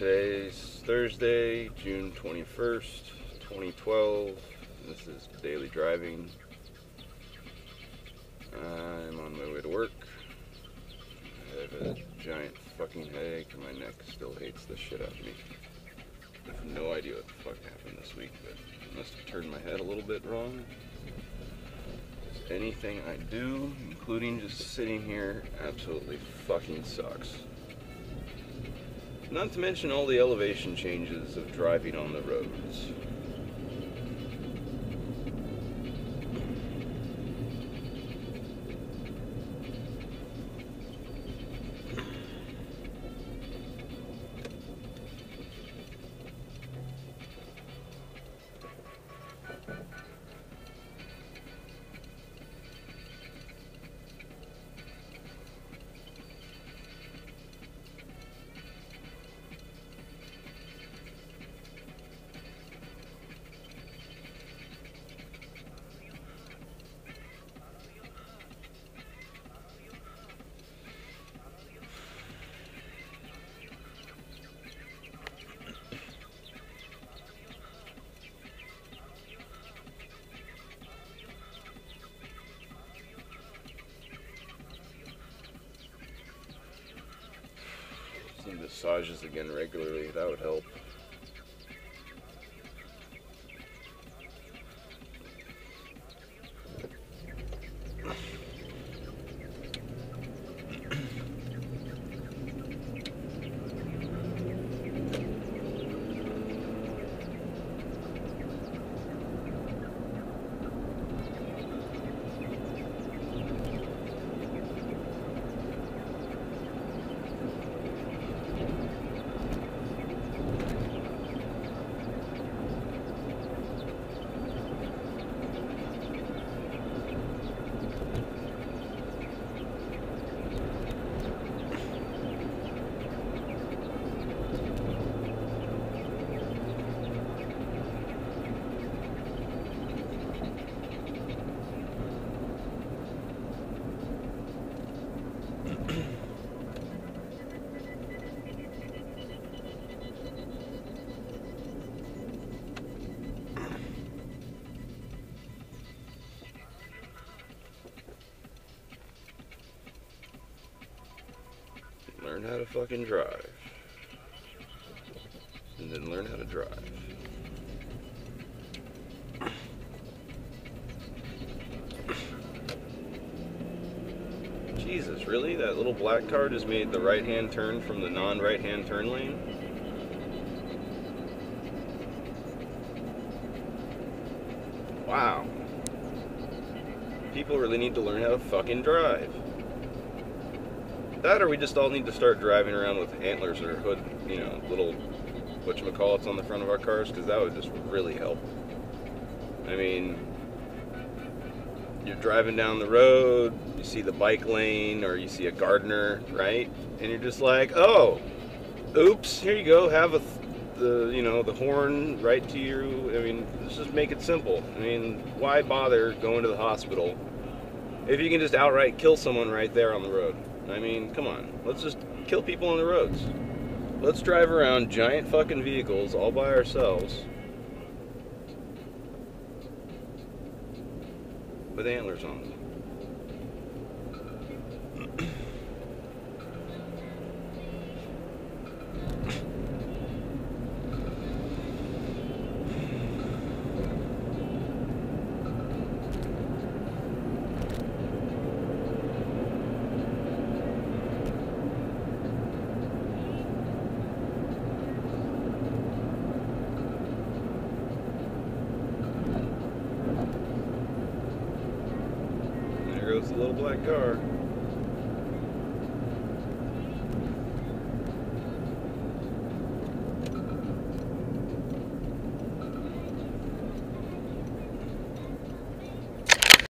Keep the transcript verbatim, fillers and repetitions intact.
Today's Thursday, June twenty-first, twenty twelve. This is daily driving. I'm on my way to work. I have a giant fucking headache and my neck still hates the shit out of me. I have no idea what the fuck happened this week, but I must have turned my head a little bit wrong. Just anything I do, including just sitting here, absolutely fucking sucks. Not to mention all the elevation changes of driving on the roads. Massages again regularly, that would help. Learn how to fucking drive, and then learn how to drive. Jesus, really? That little black car just made the right-hand turn from the non-right-hand turn lane? Wow. People really need to learn how to fucking drive. That, or we just all need to start driving around with antlers or hood, you know, little whatchamacallits on the front of our cars, because that would just really help. I mean, you're driving down the road, you see the bike lane, or you see a gardener, right? And you're just like, oh, oops, here you go, have a, the, you know, the horn right to you. I mean, let's just make it simple. I mean, why bother going to the hospital if you can just outright kill someone right there on the road? I mean, come on, let's just kill people on the roads. Let's drive around giant fucking vehicles all by ourselves with antlers on them. It's a little black car.